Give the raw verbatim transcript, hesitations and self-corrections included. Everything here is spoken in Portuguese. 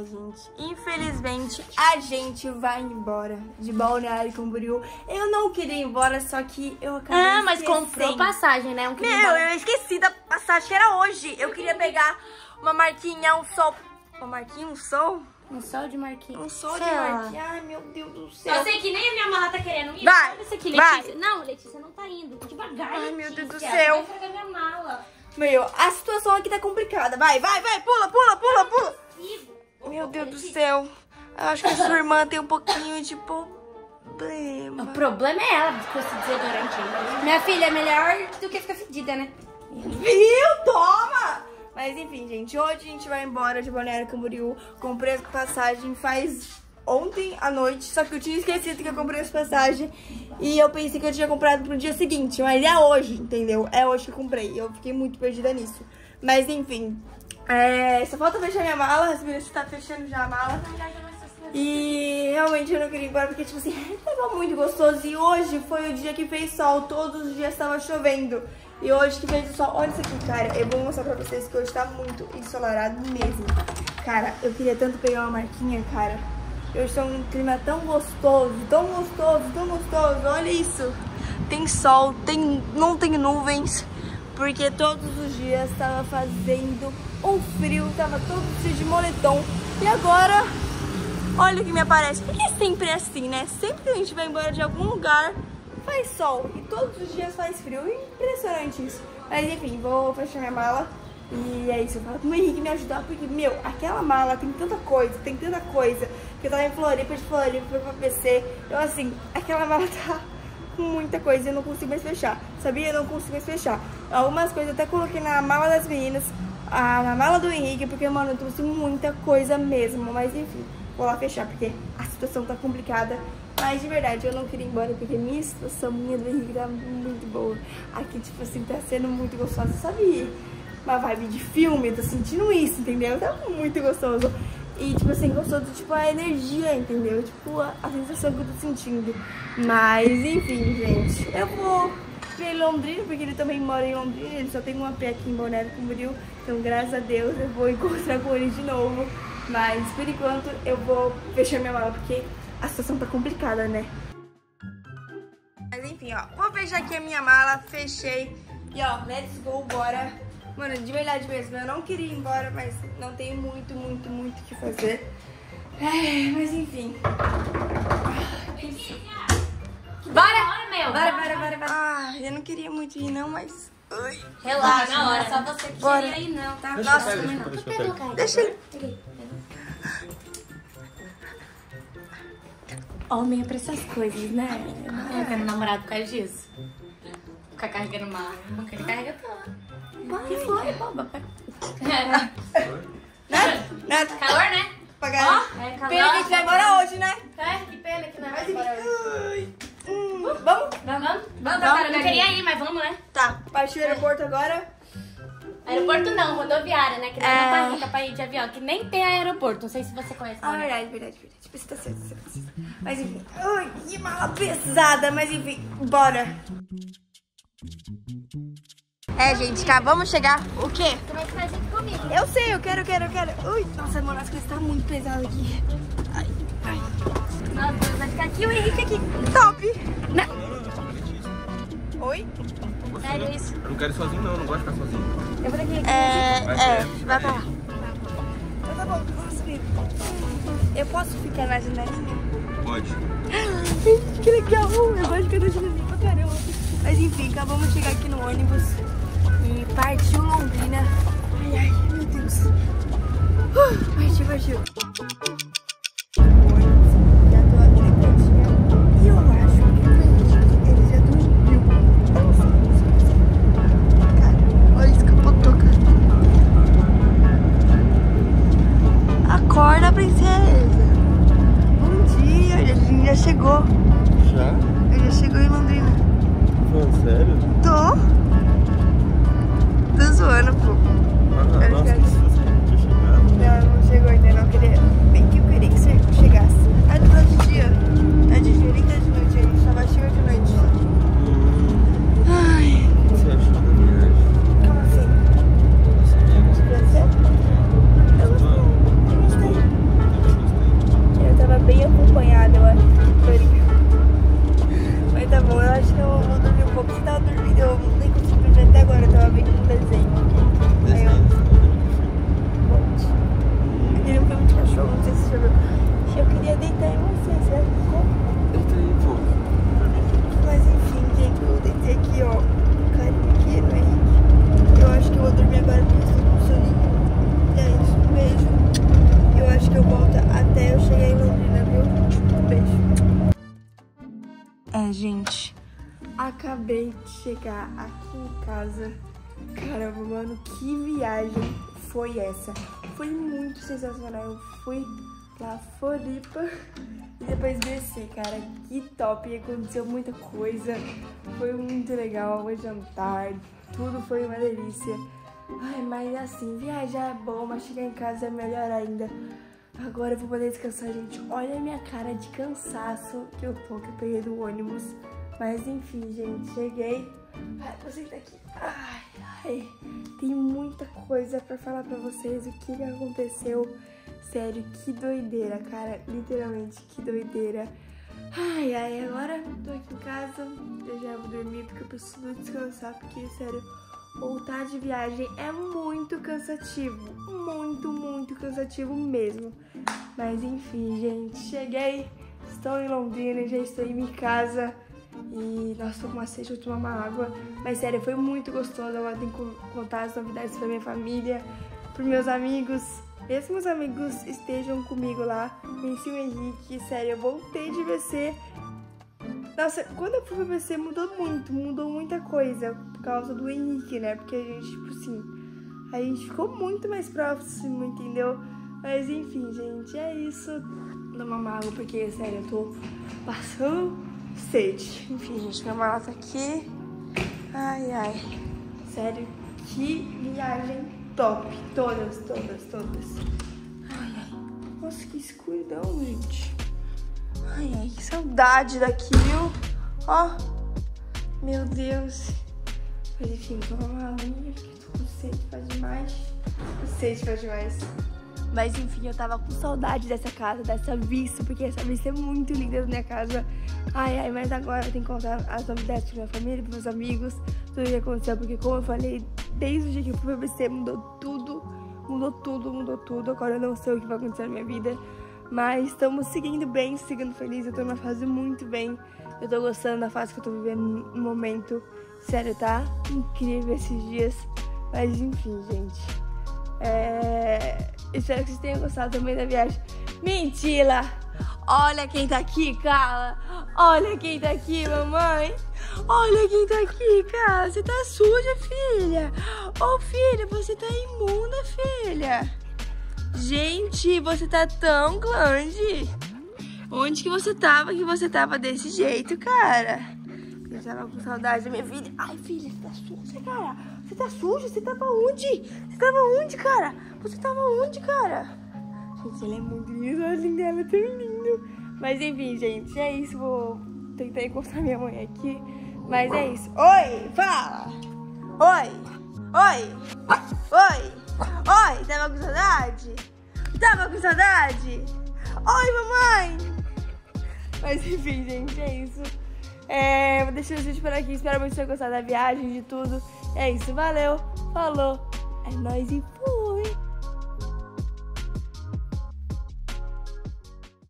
né, gente? Infelizmente, a gente vai embora de Balneário Camboriú. Eu não queria ir embora, só que eu acabei Ah, mas esquecendo. Comprou passagem, né? Eu Meu, embora. eu esqueci da passagem, era hoje. Eu queria pegar uma marquinha, um sol... Uma marquinha, um sol? Um sol de marquinha. Um sol Sei de marquinha. Ai, meu Deus do céu. Eu sei que nem a minha mala tá querendo ir. Vai, Olha isso aqui, Letícia. Vai. Não, Letícia, não tá indo. Devagar, Ai, Letícia. meu Deus do céu. Vai estragar minha mala. Meu, a situação aqui tá complicada. Vai, vai, vai. Pula, pula, pula, pula. Meu Deus do céu. Eu acho que a sua irmã tem um pouquinho de problema. O problema é ela, ficou se desodorante. Minha filha é melhor do que ficar fedida, né? Viu? Toma! Mas enfim, gente, hoje a gente vai embora de Balneário Camboriú. Comprei as passagens faz ontem à noite, só que eu tinha esquecido que eu comprei as passagens. E eu pensei que eu tinha comprado pro dia seguinte, mas é hoje, entendeu? É hoje que eu comprei, eu fiquei muito perdida nisso. Mas enfim, é... só falta fechar minha mala, as meninas estão fechando já a mala. E realmente eu não queria ir embora porque, tipo assim, tava muito gostoso. E hoje foi o dia que fez sol, todos os dias tava chovendo. E hoje que fez o sol, olha isso aqui, cara. Eu vou mostrar pra vocês que hoje tá muito ensolarado mesmo. Cara, eu queria tanto pegar uma marquinha, cara. Hoje tá um clima tão gostoso, tão gostoso, tão gostoso. Olha isso. Tem sol, tem, não tem nuvens. Porque todos os dias tava fazendo um frio, tava todo cheio de moletom. E agora, olha o que me aparece. Porque é sempre assim, né? Sempre que a gente vai embora de algum lugar... faz sol e todos os dias faz frio. Impressionante isso. Mas enfim, vou fechar minha mala. E é isso, eu falo pro meu Henrique me ajudar. Porque, meu, aquela mala tem tanta coisa. Tem tanta coisa que eu tava em Floripa, de Floripa pra, pra P C. Eu assim, aquela mala tá com muita coisa. Eu não consigo mais fechar, sabia? Eu não consigo mais fechar. Algumas coisas eu até coloquei na mala das meninas, a, Na mala do Henrique, porque, mano, eu trouxe muita coisa mesmo. Mas enfim, vou lá fechar, porque a situação tá complicada. Mas de verdade, eu não queria ir embora, porque minha situação, minha do Henrique tá muito boa. Aqui, tipo assim, tá sendo muito gostosa, sabe? Uma vibe de filme, eu tô sentindo isso, entendeu? Tá muito gostoso. E, tipo assim, gostoso, tipo, a energia, entendeu? Tipo, a, a sensação que eu tô sentindo. Mas, enfim, gente, eu vou ver Londrina, porque ele também mora em Londrina. Ele só tem um A P aqui em Balneário Camboriú. Então, graças a Deus, eu vou encontrar com ele de novo. Mas, por enquanto, eu vou fechar minha mala, porque... a situação tá complicada, né? Mas enfim, ó, vou fechar aqui a minha mala, fechei. E ó, let's go, bora. Mano, de verdade mesmo, eu não queria ir embora, mas não tenho muito, muito, muito o que fazer. É, mas enfim. Bora! Bora, bora, bora, bora, bora. Ah, eu não queria muito ir não, mas... Ai. Relaxa, na hora, só você que queria ir não, tá? Deixa Nossa, eu não. Deixa, eu eu deixa ele... Homem é pra essas coisas, né? Eu quero namorado por causa disso. Ficar carregando uma... Ele carrega toda. Que foi, boba? Neto? Neto? Calor, né? Pagar. Ó, é calor. Pena que a gente vai embora hoje, né? É, que pena que não vai embora hoje. Hum. Vamos? Vamos? Vamos? Vamos, cara. Não queria ir, mas vamos, né? Tá. Partiu o aeroporto agora. Aeroporto não, rodoviária, né? Que não é uma barriga pra ir de avião, que nem tem aeroporto. Não sei se você conhece. Ah, verdade, verdade, verdade. Você tá certo, você tá certo. Mas enfim. Ai, que mala pesada, mas enfim, bora. É, gente, tá, vamos chegar. O quê? Você vai ficar junto comigo. Eu sei, eu quero, eu quero, eu quero. Ui, nossa, mano, as coisas tá muito pesadas aqui. Ai, ai. Nossa, Deus, vai ficar aqui o Henrique aqui. Top! Na... Oi? Sério isso? Eu não quero ir sozinho, não, eu não gosto de ficar sozinho. Eu vou daqui. É, vai, é, vai pra lá. Então tá bom, nossa, amigo. Eu posso ficar na janela? Pode. Que legal, eu gosto de ficar na janela pra caramba. Mas enfim, acabamos de chegar aqui no ônibus e partiu Londrina. Ai, ai, meu Deus. Uh, partiu, partiu. Acabei de chegar aqui em casa. Caramba, mano, que viagem foi essa? Foi muito sensacional. Eu fui pra Floripa e depois desci, cara. Que top! Aconteceu muita coisa. Foi muito legal. O jantar, tudo foi uma delícia. Ai, mas assim, viajar é bom, mas chegar em casa é melhor ainda. Agora eu vou poder descansar, gente. Olha a minha cara de cansaço que eu tô, que eu peguei do ônibus. Mas enfim, gente, cheguei. Ai, vou sentar aqui. Ai, ai. Tem muita coisa pra falar pra vocês. O que aconteceu? Sério, que doideira, cara. Literalmente, que doideira. Ai, ai, agora tô aqui em casa. Eu já vou dormir porque eu preciso descansar. Porque, sério, voltar de viagem é muito cansativo. Muito, muito cansativo mesmo. Mas enfim, gente, cheguei. Estou em Londrina, já estou em minha casa. E, nossa, tô com uma sede, vou tomar uma água. Mas, sério, foi muito gostoso. Agora tenho que contar as novidades pra minha família, pros meus amigos. Mesmo os amigos estejam comigo lá. Venci o Henrique, sério, eu voltei de V C. Nossa, quando eu fui pro V C mudou muito, mudou muita coisa. Por causa do Henrique, né? Porque a gente, tipo assim, a gente ficou muito mais próximo, entendeu? Mas, enfim, gente, é isso. Vou tomar uma água, porque, sério, eu tô passando sede. Enfim, gente, minha mala tá aqui. Ai, ai. Sério, que viagem top. Todas, todas, todas. Ai, ai. Nossa, que escuridão, gente. Ai, ai, que saudade daqui, viu? Ó. Meu Deus. Mas enfim, vou tomar uma aguinha, porque eu tô com sede, faz demais. Sede faz demais. Mas enfim, eu tava com saudade dessa casa, dessa vista, porque essa vista é muito linda na minha casa. Ai, ai, mas agora eu tenho que contar as novidades pra minha família, pros meus amigos, tudo que aconteceu, porque como eu falei, desde o dia que eu fui pro B C mudou tudo, mudou tudo, mudou tudo. Agora eu não sei o que vai acontecer na minha vida, mas estamos seguindo bem, seguindo feliz. Eu tô numa fase muito bem, eu tô gostando da fase que eu tô vivendo no momento. Sério, tá incrível esses dias, mas enfim, gente. É... Espero que vocês tenham gostado também da viagem. Mentira! Olha quem tá aqui, Carla! Olha quem tá aqui, mamãe! Olha quem tá aqui, Carla! Você tá suja, filha! Ô, filha, você tá imunda, filha! Gente, você tá tão grande! Onde que você tava que você tava desse jeito, cara? Eu tava com saudade da minha filha. Ai, filha, você tá suja, cara! Você tá suja? Você tava onde? Você tava onde, cara? Você tava onde, cara? Gente, ela é muito linda, olha dela, é tão lindo. Mas enfim, gente, é isso. Vou tentar encontrar minha mãe aqui. Mas é isso. Oi, fala! Oi! Oi! Oi! Oi! Tava com saudade? Tava com saudade? Oi, mamãe! Mas enfim, gente, é isso. É, vou deixar o vídeo por aqui. Espero muito que vocês tenham gostado da viagem, de tudo. É isso, valeu, falou, é nóis e fui!